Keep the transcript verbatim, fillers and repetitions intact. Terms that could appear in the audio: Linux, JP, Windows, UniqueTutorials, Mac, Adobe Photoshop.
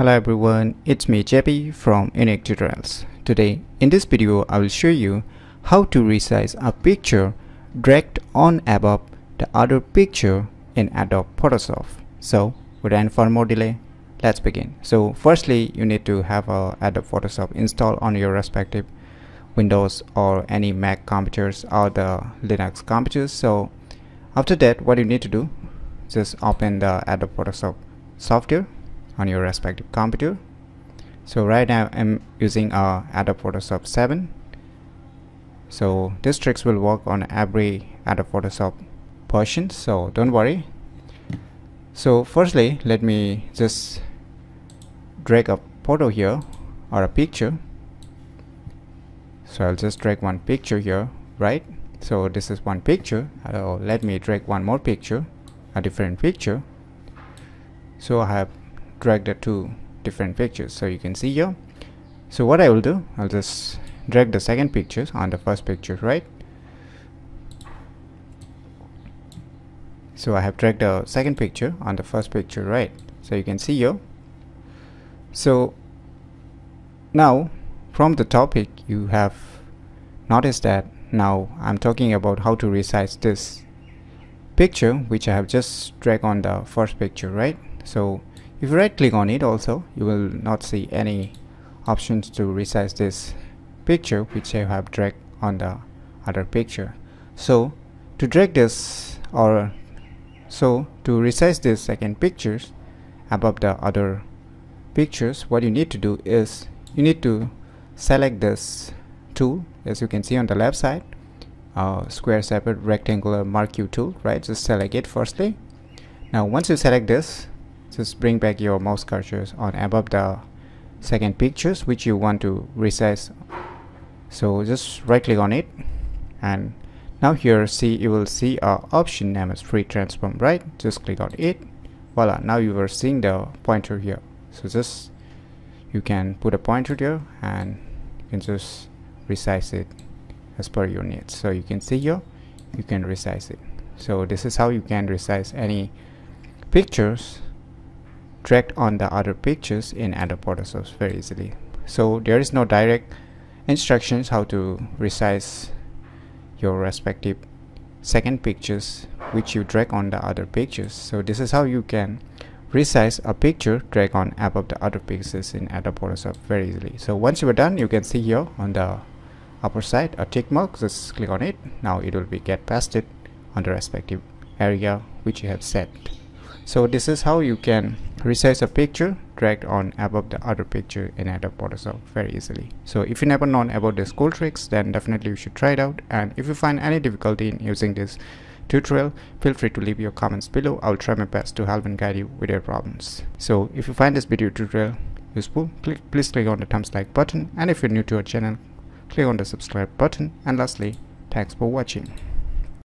Hello everyone, it's me J P from Unique Tutorials. Today in this video I will show you how to resize a picture dragged on above the other picture in Adobe Photoshop. So without for more delay, let's begin. So firstly you need to have a Adobe Photoshop installed on your respective Windows or any Mac computers or the Linux computers. So after that, what you need to do, just open the Adobe Photoshop software on your respective computer. So right now I'm using uh, Adobe Photoshop seven. So this tricks will work on every Adobe Photoshop version, so don't worry. So firstly, let me just drag a photo here or a picture. So I'll just drag one picture here, right? So this is one picture. Uh, let me drag one more picture, a different picture. So I have dragged the two different pictures, so you can see here. So what I will do, I'll just drag the second pictures on the first picture, right? So I have dragged the second picture on the first picture, right? So you can see here. So now from the topic, you have noticed that now I'm talking about how to resize this picture which I have just dragged on the first picture, right? So if you right click on it also, you will not see any options to resize this picture which I have dragged on the other picture. So to drag this or so to resize this second pictures above the other pictures, what you need to do is you need to select this tool, as you can see on the left side, uh, square separate rectangular marquee tool, right? Just select it firstly. Now once you select this, just bring back your mouse cursors on above the second pictures which you want to resize. So just right click on it, and now here see you will see our option name is free transform, right? Just click on it. Voila, now you are seeing the pointer here. So just you can put a pointer there and you can just resize it as per your needs. So you can see here, you can resize it. So this is how you can resize any pictures dragged on the other pictures in Adobe Photoshop very easily. So there is no direct instructions how to resize your respective second pictures which you drag on the other pictures. So this is how you can resize a picture drag on above the other pixels in Adobe Photoshop very easily. So once you are done, you can see here on the upper side a tick mark, just click on it. Now it will be get pasted on the respective area which you have set. So this is how you can resize a picture dragged on above the other picture in Adobe Photoshop very easily. So if you never known about these cool tricks, then definitely you should try it out. And if you find any difficulty in using this tutorial, feel free to leave your comments below. I'll try my best to help and guide you with your problems. So if you find this video tutorial useful, click, please click on the thumbs like button, and if you're new to our channel, click on the subscribe button. And lastly, thanks for watching.